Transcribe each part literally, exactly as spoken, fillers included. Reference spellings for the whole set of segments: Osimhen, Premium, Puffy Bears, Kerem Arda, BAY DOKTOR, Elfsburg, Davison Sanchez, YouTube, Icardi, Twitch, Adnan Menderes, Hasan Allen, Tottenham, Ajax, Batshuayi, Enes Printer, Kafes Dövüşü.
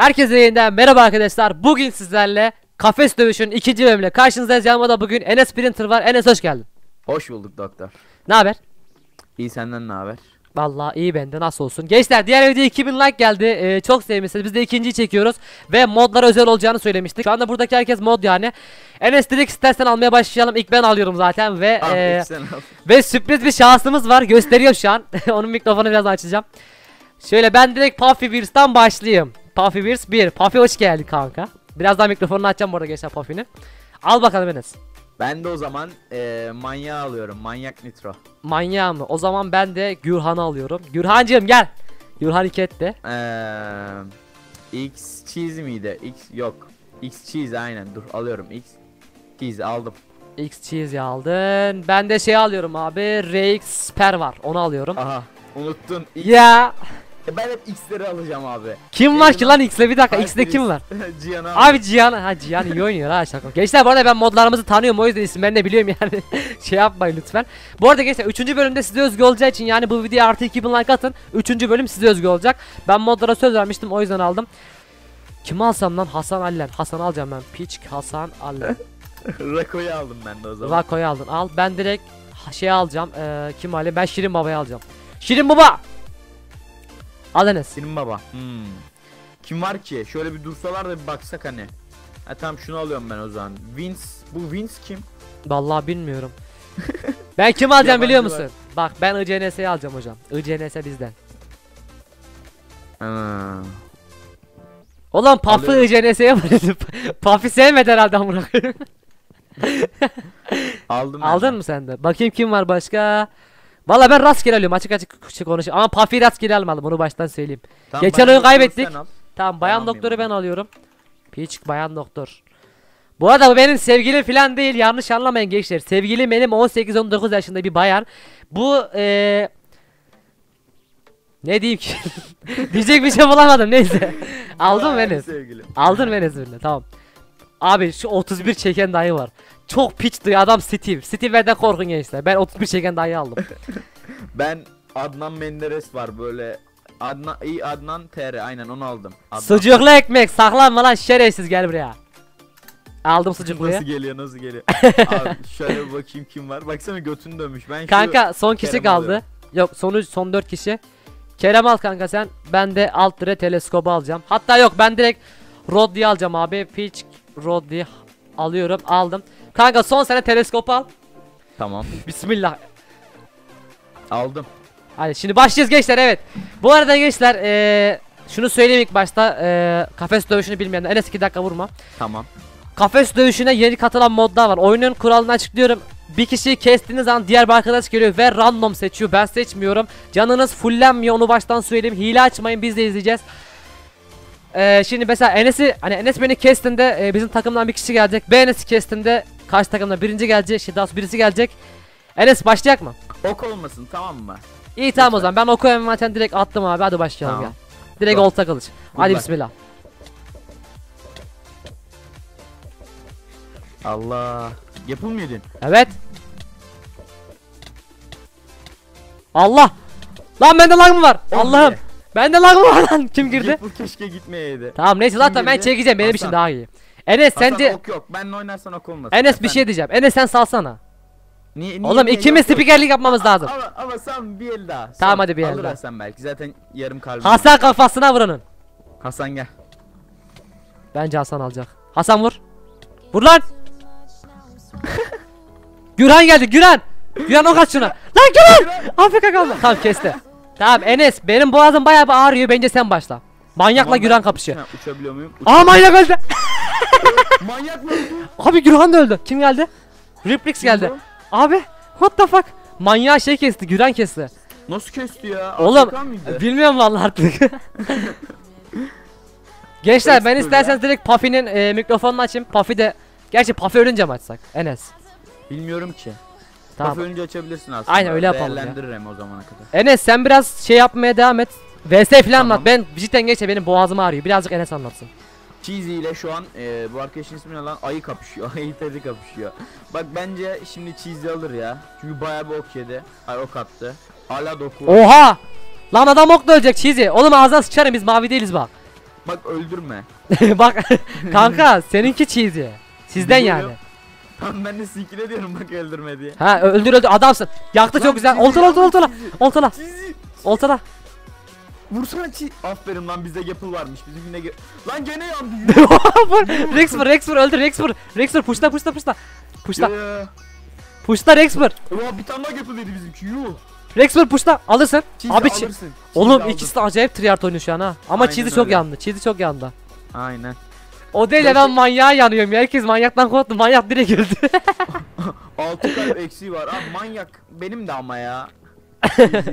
Herkese yeniden merhaba arkadaşlar. Bugün sizlerle Kafes Dövüşü'nün ikinci bölümüyle karşınızdayız. Yanımda bugün Enes Printer var. Enes hoş geldin. Hoş bulduk doktor. Ne haber? İyi, senden ne haber? Vallahi iyi bende, nasıl olsun. Gençler diğer videoya iki bin like geldi. Ee, çok sevmişsiniz. Biz de ikinciyi çekiyoruz ve modlara özel olacağını söylemiştik. Şu anda buradaki herkes mod yani. Enes direkt istersen almaya başlayalım. İlk ben alıyorum zaten ve al, e, ve sürpriz bir şansımız var. Gösteriyorum şu an. Onun mikrofonu biraz açacağım. Şöyle ben direkt Puffy Bears'tan başlayayım. Puffy Bears bir. Puffy hoş geldin kanka. Birazdan mikrofonunu açacağım bu arada gençler Puffy'nin. Al bakalım Enes. Ben de o zaman e, manyağı alıyorum. Manyak nitro. Manyağı mı? O zaman ben de Gürhan'ı alıyorum. Gürhan'cığım gel. Gürhan iket de. Eee X cheese miydi? X yok. X cheese aynen. Dur alıyorum. X cheese aldım. X cheese aldın. Ben de şey alıyorum abi. R X per var. Onu alıyorum. Aha. Unuttun. X. Ya. Ben hep X'leri alacağım abi. Kim Cihan var ki lan X'le? Bir dakika, X'de kim var? Cihan abi. Abi Cihan, ha Cihan iyi oynuyor ha şaka. Gençler bu arada ben modlarımızı tanıyorum, o yüzden isimlerini de biliyorum yani. Şey yapmayın lütfen. Bu arada gençler üçüncü bölümde size özgü olacağı için yani bu videoya artı iki bin like atın. üçüncü bölüm size özgü olacak. Ben modlara söz vermiştim, o yüzden aldım. Kimi alsam lan? Hasan Allen. Hasan alacağım ben. Piç Hasan Allen. Rako'yu aldım ben de o zaman. Rako'yu aldın. Al. Ben direkt şey alacağım. Ee, kim alayım? Ben Şirin Baba'yı alacağım. Şirin Baba. Al Enes. Senin baba. Hmm. Kim var ki? Şöyle bir dursalar da bir baksak hani. Ha tamam, şunu alıyorum ben o zaman. Vince. Bu Vince kim? Vallahi bilmiyorum. Ben kim alacağım biliyor musun? Var. Bak ben I C N S'yi alacağım hocam. I C N S bizden. Hmm. Ulan Puff'ı I C N S'ye bırakıp Puff'ı sevmedi herhalde bırakıyorum. Aldım. Aldın ben mı sen de? Bakayım kim var başka? Valla ben rastgele alıyorum, açık açık konuşuyorum ama Puffy rastgele almadım, bunu baştan söyleyeyim. Tamam, geçen oyun kaybettik. Tamam, bayan doktoru ben alıyorum. Piç bayan doktor. Bu arada bu benim sevgilim falan değil, yanlış anlamayın gençler. Sevgilim benim on sekiz on dokuz yaşında bir bayan. Bu ee... ne diyeyim ki? Diyecek bir şey bulamadım, neyse. Aldın beni. Aldın beni zırhla, tamam. Abi şu otuz bir çeken dayı var. Çok piçti adam Steve. Steve'den korkun gençler. Ben otuz bir çeken dayı aldım. Ben Adnan Menderes var böyle. Adnan iyi Adnan T R aynen onu aldım. Adnan. Sucuklu ekmek saklanma lan şerefsiz, gel buraya. Aldım sucukluyu. Nasıl geliyor nasıl geliyor? Abi şöyle bir bakayım kim var. Baksana götünü dönmüş. Ben kanka son kişi Kerem kaldı. Alıyorum. Yok son son dört kişi. Kerem al kanka sen. Ben de alt dire teleskobu alacağım. Hatta yok ben direkt Roddy'yi alacağım abi. Pitch Roddy alıyorum, aldım. Kanka son sene teleskopu al. Tamam. Bismillah. Aldım. Hadi şimdi başlayacağız gençler, evet. Bu arada gençler ee, şunu söyleyeyim ilk başta ee, Kafes Dövüşü'nü bilmeyenler. Enes iki dakika vurma. Tamam. Kafes Dövüşü'ne yeni katılan modlar var. Oyunun kuralını açıklıyorum. Bir kişiyi kestiğiniz an diğer bir arkadaş geliyor ve random seçiyor. Ben seçmiyorum. Canınız fullenmiyor, onu baştan söyleyeyim. Hile açmayın, biz de izleyeceğiz. Ee, şimdi mesela Enes'i hani Enes beni kestiğinde e, bizim takımdan bir kişi gelecek. Ben Enes'i kestiğinde karşı takımdan birinci gelecek. Şey daha birisi gelecek. Enes başlayacak mı? Ok olmasın tamam mı? İyi tamam, o zaman ben oku hemen zaten direkt attım abi, hadi başlayalım tamam. Gel. Direkt olta kılıç. Hadi bismillah. Allah. Yapılmıyordun. Evet. Allah. Lan bende lag mı var? Allah'ım. Bende lag mı var lan? Kim girdi? Bu keşke gitmeyeydi. Tamam neyse, zaten ben çekeceğim, benim için daha iyi. Enes Hasan, sence ok yok. Benle oynarsan ok olmasın. Enes efendim? Bir şey diyeceğim. Enes sen salsana. Niye, niye, oğlum niye, ikimiz spikerlik yapmamız lazım. Ama, ama sen bir el daha. Son, tamam hadi bir el daha. Sen belki zaten yarım kalbim. Hasan kafasına vuranın. Hasan gel. Bence Hasan alacak. Hasan vur. Vur lan. Güran geldi. Güran. Güran o kaç şuna. Lan Güran. Afrika kaldı. Tamam kesti. Tamam Enes benim boğazım bayağı bir ağrıyor, bence sen başla. Manyakla tamam, Güran kapışıyor. Ha, uçabiliyor muyum? Uçabiliyor. Aa manyak öldü. Manyak mı öldü? Abi Gürhan da öldü. Kim geldi? Riplix geldi. Abi What the fuck? Manyağı şey kesti, Güren kesti. Nasıl kesti ya? Oğlum bilmiyorum vallahi artık. Gençler Estor ben isterseniz ya. Direkt Puffy'nin e, mikrofonunu açayım. Puffy de gerçi Puffy ölünce mi açsak Enes? Bilmiyorum ki. Tamam. Puffy önce açabilirsin aslında. Aynen öyle yapalım. Değerlendiririm ya. O zamana kadar. Enes sen biraz şey yapmaya devam et. V S falan tamam. Anlat. Ben cidden geçe benim boğazım ağrıyor. Birazcık Enes anlatsın. Cheesy ile şu an e, bu arkadaşın ismini alan ayı kapışıyor. Ayı tedi kapışıyor. Bak bence şimdi Cheesy alır ya. Çünkü bayağı bir ok yedi. Hayır ok attı. Hala doku. Oha! Lan adam okla ölecek Cheesy. Oğlum ağzına sıçarım, biz mavi değiliz bak. Bak öldürme. Bak kanka seninki Cheesy. Sizden biliyor yani. Tam ben de sikile diyorum bak öldürme diye. Ha öldür öldür adamsın. Yaktı lan çok güzel. Oltala oltala oltala. Oltala. Oltala. Vursana Cheesy. Aferin lan, bizde yapıl varmış. Bizim yine lan gene yandı. Rexford Rexford öldür Rexford. Rexford puşta puşta puşta. Puşta. Puşta Rexford. Oha bir tane daha yapıl dedi bizimki. Yuh. Rexford push'ta alırsın. Cheesy abi alırsın. Oğlum ikisi de acayip triart oynuyor şu an ha. Ama aynen Cheesy öyle. Çok yandı. Cheesy çok yandı. Aynen. O değil ya ben manyağa yanıyorum ya. Herkes manyaktan korktu. Manyak direkt öldü. altı kalp eksiği var. Abi manyak benim de ama ya.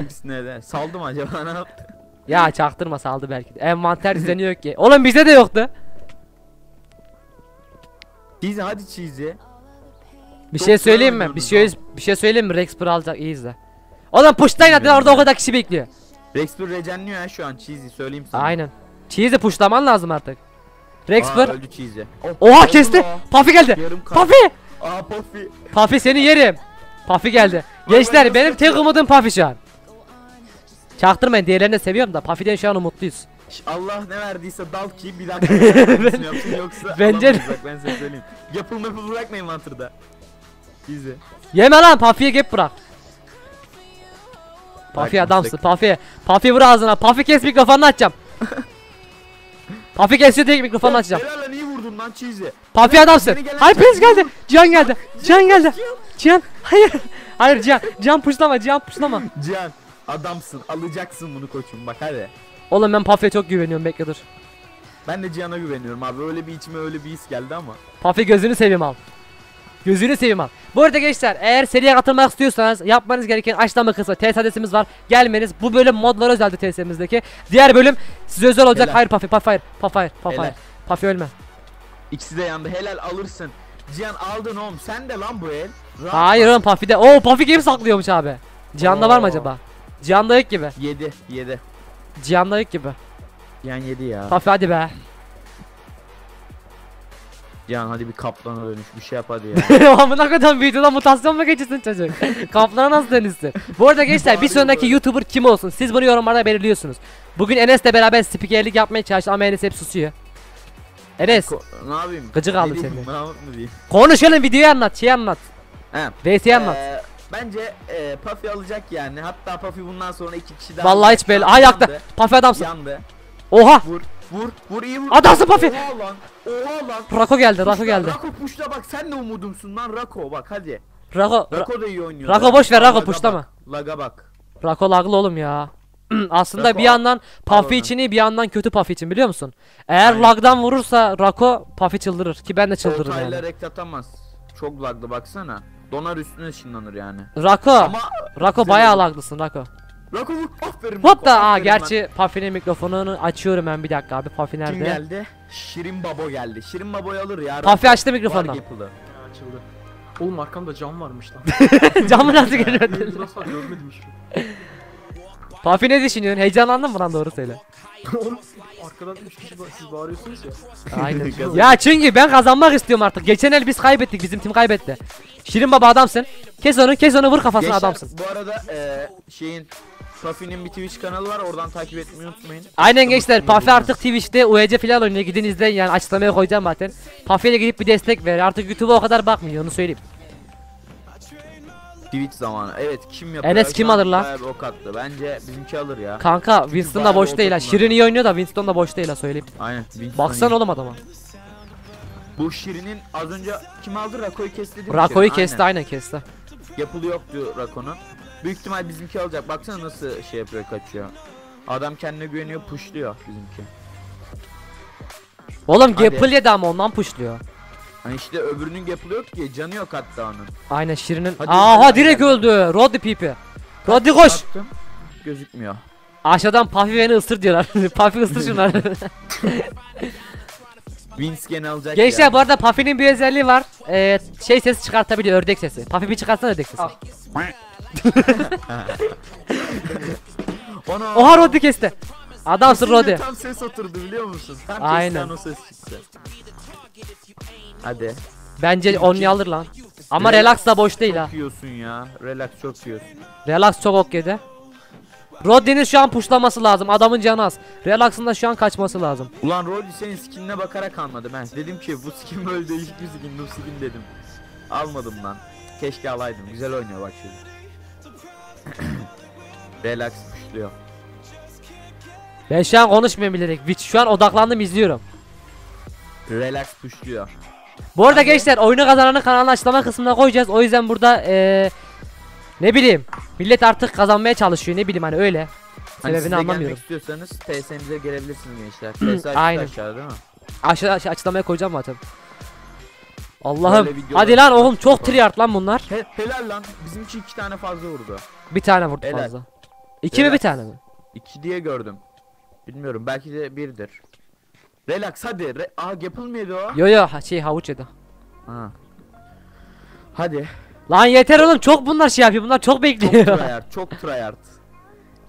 İkisine de. Saldım acaba ne yaptı? Ya çaktırma saldı belki de. Envanter düzeniyor ki. Oğlum bizde de yoktu. Cheesy hadi Cheesy. Bir çok şey söyleyeyim mi? Bir şey, bir şey söyleyeyim mi? Rexford alacak iyi izle. Oğlum push'tan hadi orada o kadar kişi bekliyor. Rexford regenliyor ya şu an Cheesy söyleyeyim sana. Aynen. Cheesy pushlaman lazım artık. Rexford. Öldü Cheesy. Oh, oha kesti. Puffy geldi. Puffy. Aa Puffy. Puffy seni yerim. Puffy geldi. Gençler benim tek umudum Puffy şu an. Çaktırmayın, diğerlerini de seviyorum da Puffy'den şu an umutluyuz. Allah ne verdiyse dal ki bir dakika. ben, yoksa bence bak ben size söyleyeyim. Yapıl mapıl bırakmayın Hunter'da. Cheesy. Yeme lan Puffy'ye gep bırak. Puffy adamsın Puffy. Puffy vur ağzına. Puffy kes mikrofonunu açacağım. Puffy kesiyor direkt mikrofonunu açacağım. Helal iyi vurdun lan Cheesy. Puffy adamsın. Hayır Prens geldi. Cihan geldi. Cihan geldi. Cihan. Hayır. Hayır Cihan. Cihan puşlama. Cihan puşlama. Cihan adamsın. Alacaksın bunu koçum bak hadi. Oğlum ben Puffy'ye çok güveniyorum, bekle dur. Ben de Cihan'a güveniyorum abi. Öyle bir içime öyle bir his geldi ama. Puffy gözünü seveyim al. Gözünü seveyim abi. Bu arada gençler eğer seriye katılmak istiyorsanız yapmanız gereken açıklama kısmı T S adresimiz var. Gelmeniz. Bu bölüm modlar özeldi T S'mizdeki. Diğer bölüm size özel olacak. Helal. Hayır Puffy, Puffy, hayır. Puffy, hayır. Puffy, hayır. Puffy ölme. İkisi de yandı. Helal alırsın. Cihan aldın oğlum. Sen de lan bu el. Ram hayır oğlum Puffy de. Oo Puffy gibi saklıyormuş abi. Cihan'da var mı acaba? Cihan'da yok gibi. Yedi, yedi. Cihan'da yok gibi. Cihan yedi ya. Puffy hadi be. Can hadi bir kaplana dönüş bir şey yap hadi ya. Amına koyduğum videoda mutasyon mu geçirsin çocuk? Kaplana nasıl dönüşsün? Bu arada gençler bir sonraki YouTuber kim olsun? Siz bunu yorumlarda belirliyorsunuz. Bugün Enes'le beraber spikerlik yapmaya çalıştım ama Enes hep susuyor. Enes Ko ne yapayım? Gıcık aldım seni. Konuşalım, videoyu anlat, şeyi anlat. V S'yi ee, anlat. Bence e, Puffy alacak yani. Hatta Puffy bundan sonra iki kişi daha. Vallahi hiç belli. Ayakta. Puffy adamsın. Yandı. Oha. Vur. Vur, vur iyi vur. Adamsın Puffy. Oha lan, oha lan. Rako geldi, Rako geldi. Rako puşla bak, sen de umudumsun lan Rako bak hadi. Rako, Rako da iyi oynuyor. Rako boş ver, Rako puşlama. Laga bak. Rako laglı oğlum ya. Aslında Rako, bir yandan Puffy için iyi, bir yandan kötü Puffy için biliyor musun? Eğer aynen. Lagdan vurursa Rako Puffy çıldırır ki ben de çıldırırım. Ortayla yani. Rekt atamaz. Çok laglı baksana. Donar üstüne ışınlanır yani. Rako, ama Rako bayağı laglısın Rako. Rako vur, aferin. Hatta aa gerçi Puffy'nin mikrofonunu açıyorum ben, bir dakika abi. Puffy nerede? Kim geldi? Şirin Babo geldi. Şirin Babo'yu alır ya. Puffy açtı mikrofondan. Açıldı. Oğlum arkamda cam varmış lan. Camı nasıl görmedin? Burası var, görmedim hiç. Puffy ne düşünüyorsun? Heyecanlandın mı lan, doğru söyle. Arkadan üç kişi siz bağırıyorsunuz ya. Aynen. Ya çünkü ben kazanmak istiyorum artık. Geçen el biz kaybettik, bizim tim kaybetti. Şirin Baba adamsın. Kes onu, kes onu vur kafasına geçen, adamsın. Bu arada ee, şeyin Puffy'nin bir Twitch kanalı var, oradan takip etmeyi unutmayın. Aynen tamam, gençler Puffy artık Twitch'te U E C falan oynuyor, gidin izleyin yani, açıklamaya koyacağım zaten. Puffy'ye gidip bir destek ver, artık YouTube'a o kadar bakmıyor onu söyleyeyim. Twitch zamanı evet, kim yapıyor? Enes kim alır lan? Ok attı. Bence bizimki alır ya. Kanka Winston da boş değil ha, Şirin iyi oynuyor da Winston da boş değil ha söyleyeyim. Aynen. Baksana oğlum adama. Bu Şirin'in az önce kim aldı? Rako'yu kesti değil mi? Rako'yu kesti aynen kesti. Yapılı yoktu Rako'nun. Büyük ihtimal bizimki alacak. Baksana nasıl şey yapıyor, kaçıyor. Adam kendine güveniyor, pushluyor bizimki. Oğlum Gapple yedi ama ondan pushluyor. Hani işte öbürünün yapılıyor ki canı yok hatta onun. Aynen Şirin'in. Aha direkt geldim. Öldü. Roddy pipi. Roddy koş. Attım. Gözükmüyor. Aşağıdan Puffy beni ısır diyorlar. Puffy ısır şunlar. Vince gene alacak. Gençler ya. Bu arada Puffy'nin bir özelliği var. Ee, şey sesi çıkartabiliyor, ördek sesi. Puffy bir çıkartsana ördek sesi. Oha Roddy kesti. Adamsın Roddy. Tam ses oturdu biliyor musun? Tam aynen. O ses çıktı. Hadi. Bence onu alır lan. Ama relax da boş değil ha. Çok yiyorsun ya. Relax çok yiyorsun. Relax çok ok yedi. Roddy'nin şu an pushlaması lazım. Adamın canı az. Relax'ın da şu an kaçması lazım. Ulan Roddy senin skinine bakarak almadım ben. Dedim ki bu skin böyle değil, hiçbir skin, bu skin dedim. Almadım lan. Keşke alaydım. Güzel oynuyor bak şimdi. Relax pushluyor. Ben şu an konuşmuyorum bilerek. Şu an odaklandım izliyorum. Relax pushluyor. Bu arada gençler oyunu kazananı kanalın açıklama kısmına koyacağız. O yüzden burada eee ne bileyim millet artık kazanmaya çalışıyor, ne bileyim hani öyle. Hani sebebini anlamıyorum. Siz de gelmek istiyorsanız T S'mize gelebilirsiniz gençler. T S aşağıda değil mi? Aşağıda aşağı, açıklamaya koyacağım zaten. Allah'ım hadi lan oğlum, çok triyart lan bunlar. He, helal lan, bizimki iki tane fazla vurdu. Bir tane vurdu helal. Fazla. İki helal. Mi bir tane mi? İki diye gördüm. Bilmiyorum, belki de birdir. Relax hadi. Re Aa yapılmıyordu o. Yo yo şey havuç yedi. Ha. Hadi. Lan yeter oğlum, çok bunlar şey yapıyor, bunlar çok bekliyor. Çok tryhard, çok tryhard.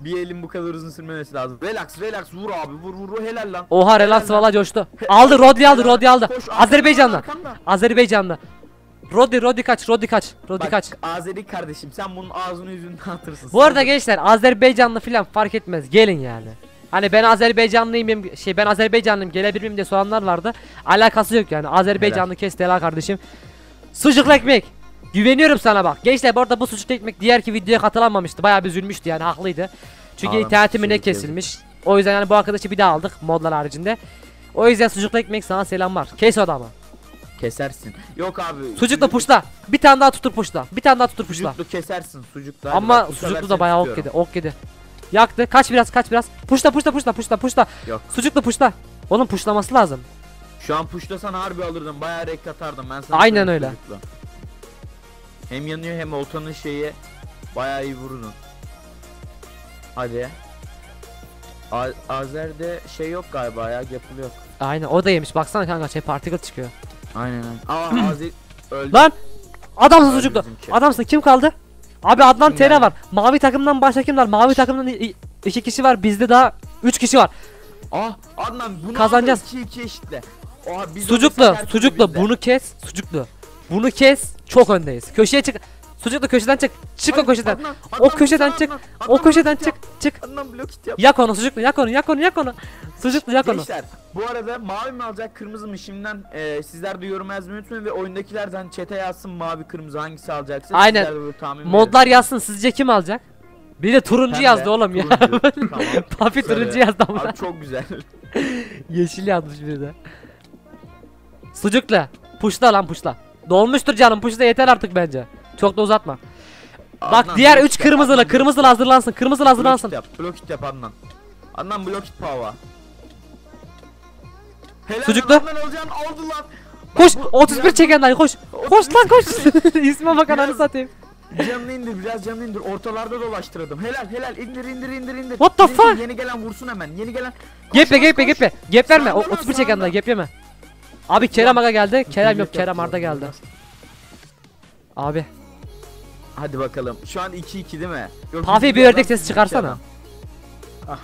Bir elin bu kadar uzun sürmemesi lazım. Relax relax vur abi, vur vur helal lan. Oha relax valla coştu. Aldı Roddy, aldı Roddy, aldı. Koş, Azerbaycan'da. Azerbaycan'da. Roddy Roddy kaç, Roddy kaç, Roddy bak, kaç. Azeri kardeşim sen bunun ağzını yüzünü atırsın. Bu arada gençler Azerbaycanlı filan fark etmez, gelin yani. Hani ben Azerbaycanlıyım, şey ben Azerbaycanlıyım gelebilir miyim diye soranlar vardı. Alakası yok yani, Azerbaycanlı kes helal kardeşim. Sucuklu ekmek. Güveniyorum sana bak. Gençler bu arada bu sucuklu ekmek diğerki videoya katılamamıştı. Bayağı bir üzülmüştü yani, haklıydı. Çünkü interneti mi ne kesilmiş. O yüzden yani bu arkadaşı bir daha aldık modlar haricinde. O yüzden sucuklu ekmek sana selam var. Kes o adamı. Kesersin. Yok abi. Sucukla sucuk... puşla. Bir tane daha tutur puşla. Bir tane daha tutur puşla. Sucuklu kesersin sucukla. Ama bak, sucuklu da bayağı ok yedi. Ok yedi. Yaktı. Kaç biraz, kaç biraz. Puşla puşla puşla puşla puşla. Yok. Sucukla puşla. Onun puşlaması lazım. Şu an puşlasan harbi alırdım. Bayağı renk atardım ben sana. Aynen öyle. Sucukla. Hem yanıyor hem oltanın şeyi bayağı iyi vurunun. Hadi. A Azer'de şey yok galiba ya, yapılı yok. Aynen o da yemiş, baksana kanka şey particle çıkıyor. Aynen aynen. Aa Azer öldü. Lan adamsın sucuklu. Adamsın, kim kaldı? Abi Adnan T R yani. Var. Mavi takımdan başka kim var? Mavi takımdan iki kişi var, bizde daha üç kişi var. Ah Adnan bunu kazanacağız. iki iki eşitle. Oha, sucuklu sucuklu bunu kes, sucuklu. Bunu kes, çok öndeyiz. Köşeye çık. Sucuklu köşeden çık. Çık hayır, o köşeden. Adnan, Adnan, o köşeden Adnan, çık. Adnan, Adnan, o köşeden Adnan, çık. Adnan, çık. Adnan, blok yap. Yak onu sucuklu, yak onu, yak onu, yak onu. Sucuklu yak onu. Gençler, bu arada mavi mi alacak, kırmızı mı? Şimdiden e, sizler de yorum yazmayı unutmayın ve oyundakilerden chat'e yazsın mavi kırmızı hangisi alacaksa. Aynen. Modlar verin. Yazsın sizce kim alacak? Bir de turuncu sen yazdı de, oğlum turuncu. Ya. Tamam. Puffy turuncu yazdı ama. Abi çok güzel. Yeşil yazmış bir de. Sucuklu, puşla lan puşla. Dolmuştur canım, push da yeter artık bence. Çok da uzatma. Adnan, bak diğer üç kırmızılı, kırmızılı hazırlansın, kırmızılı hazırlansın. Blok hit yap, blok hit yap Adnan. Adnan blok hit pava. Sucuklu. Adnan olacağını aldı lan. Koş, bak, bu, otuz bir biraz... çekenler koş. Koş lan koş. İsme bak ananı satayım. Canını indir, biraz canını indir. Ortalarda dolaştırdım. Helal helal, indir indir indir indir. What the fuck? Yeni gelen vursun hemen, yeni gelen. Gepe gepe gepe. Gep verme, otuz bir çekenler gep yeme. Abi Kerem Aga geldi. Kerem yok, Kerem Arda geldi. Abi. Hadi bakalım. Şu an iki iki değil mi? Puffy bir ördek sesi çıkarsana. Ah.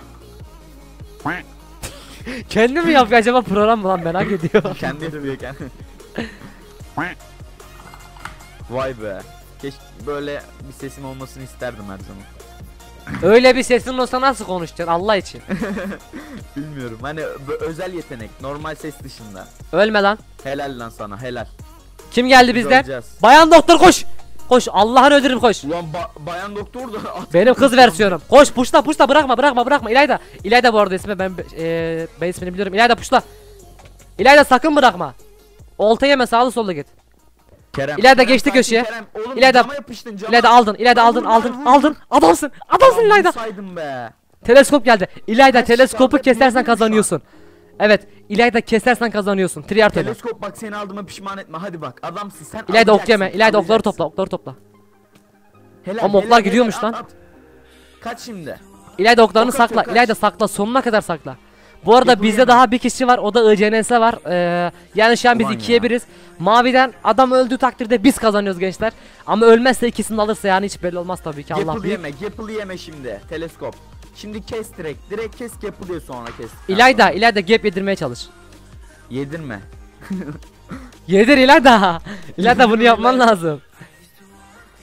Kendi mi yapıyor acaba program mı lan, merak ediyorum. Kendi yapıyor kendi. Vay be. Keşke böyle bir sesim olmasını isterdim her zaman. Öyle bir sesin olsa nasıl konuşacaksın Allah için? Bilmiyorum hani özel yetenek, normal ses dışında. Ölme lan. Helal lan sana, helal. Kim geldi bizden? Öleceğiz. Bayan doktor koş. Koş Allah'ını öldürürüm koş. Ulan ba bayan doktor da. Benim kız versiyonum. Koş puşla puşla, bırakma bırakma bırakma. İlayda. İlayda bu arada ismi ben ee, ben ismini biliyorum. İlayda puşla. İlayda sakın bırakma. Olta yeme, sağlı sollu git. Kerem. İlayda Kerem, geçti köşeye. İlayda İlayda aldın. İlayda aldın, aldın, aldın, aldın. Adamsın. Adamsın İlayda. Teleskop geldi. İlayda teleskopu kesersen kazanıyorsun. Evet, İlayda kesersen kazanıyorsun. Triart'ı. Teleskop bak, seni aldığıma pişman etme. Hadi bak, adamsın sen. İlayda ok yeme. İlayda okları topla, okları topla. Helal, ama helal, oklar gidiyormuş lan. At. Kaç şimdi? İlayda oklarını ok, sakla. Atıyor, İlayda sakla, sonuna kadar sakla. Bu arada yapayım, bizde mi? Daha bir kişi var, o da I C N S var. Ee, yani şu an biz ikiye biriz. Maviden adam öldüğü takdirde biz kazanıyoruz gençler. Ama ölmezse ikisini alırsa yani hiç belli olmaz tabii ki. Yapıl yeme, yapıl yeme şimdi. Teleskop. Şimdi kes direkt, direkt kes yapılıyor sonra kes. İlayda, İlayda gap yedirmeye çalış. Yedirme. Yedir İlayda. İlayda bunu yapman lazım.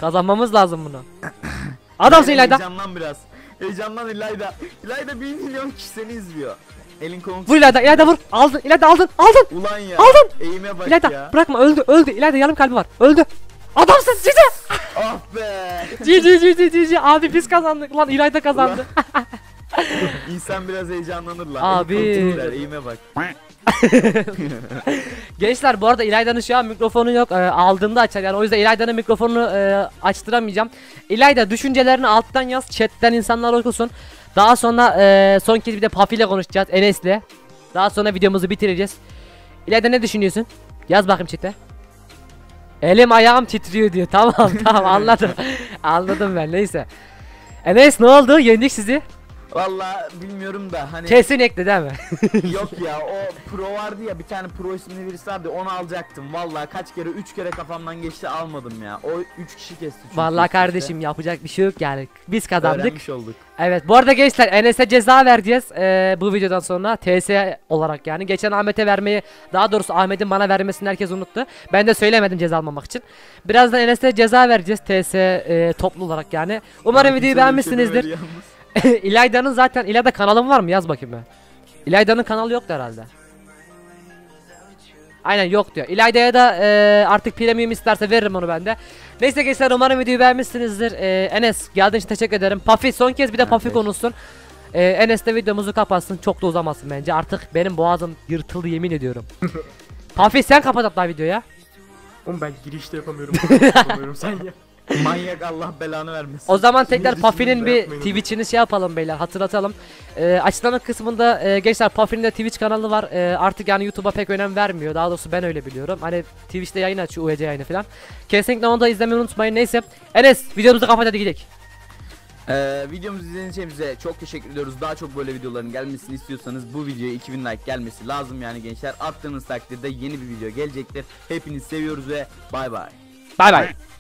Kazanmamız lazım bunu. Adamsın İlayda. Heyecanlan biraz. Heyecanlan İlayda. İlayda bir milyon kişi seni izliyor. Elin kolun. Vur İlayda, İlayda vur. Aldın, İlayda aldın, aldın. Ulan ya. Aldın. Eğime bak İlayda, ya. Bırakma, öldü, öldü. İlayda yarım kalbi var. Öldü. Adamsın size. Ah be. G G G G G G. Abi biz kazandık lan, İlayda kazandı. İnsan biraz heyecanlanır lan. Abi. Eğime bak. Gençler bu arada İlayda'nın şu an mikrofonu yok, e, aldığımda açar yani, o yüzden İlayda'nın mikrofonunu e, açtıramayacağım. İlayda düşüncelerini alttan yaz, chatten insanlar okusun. Daha sonra e, son kez bir de Puffy ile konuşacağız, Enes'le. Daha sonra videomuzu bitireceğiz. İlayda ne düşünüyorsun? Yaz bakayım chatte. Elim ayağım titriyor diyor. Tamam tamam, anladım. Anladım ben, neyse. Enes ne oldu, yendik sizi? Valla bilmiyorum da hani. Kesinlikle değil mi? Yok ya, o pro vardı ya, bir tane pro isimli birisi vardı, onu alacaktım. Valla kaç kere, üç kere kafamdan geçti, almadım ya. O üç kişi kesti. Valla kardeşim işte. Yapacak bir şey yok yani. Biz kazandık. Öğrenmiş olduk. Evet bu arada gençler, Enes'e ceza vereceğiz ee, bu videodan sonra T S olarak yani. Geçen Ahmet'e vermeyi, daha doğrusu Ahmet'in bana vermesini herkes unuttu. Ben de söylemedim ceza almamak için. Birazdan Enes'e ceza vereceğiz T S e, toplu olarak yani. Umarım videoyu beğenmişsinizdir. İlayda'nın zaten, İlayda kanalım var mı? Yaz bakayım ben. İlayda'nın kanalı yoktu herhalde. Aynen yok diyor. İlayda'ya da e, artık Premium isterse veririm onu ben de. Neyse gençler, umarım videoyu beğenmişsinizdir. E, Enes geldiğin için teşekkür ederim. Puffy son kez bir de Puffy konuşsun. E, Enes de videomuzu kapatsın. Çok da uzamasın bence. Artık benim boğazım yırtıldı yemin ediyorum. Puffy sen kapat hatta videoyu ya. Oğlum ben girişte yapamıyorum. yapamıyorum sen ya. Manyak, Allah belanı vermesin. O zaman tekrar Puffy'nin bir Twitch'ini şey yapalım beyler, hatırlatalım. Ee, açıklama kısmında e, gençler Puffy'nin de Twitch kanalı var. E, artık yani YouTube'a pek önem vermiyor. Daha doğrusu ben öyle biliyorum. Hani Twitch'te yayın açıyor, U E C yayını falan. Kesinlikle onu da izlemeyi unutmayın. Neyse Enes videomuzu kapat hadi gidelim. Ee, videomuzu izlediğiniz için bize çok teşekkür ediyoruz. Daha çok böyle videoların gelmesini istiyorsanız bu videoya iki bin like gelmesi lazım yani gençler. Attığınız takdirde yeni bir video gelecektir. Hepinizi seviyoruz ve bay bay. Bay bay.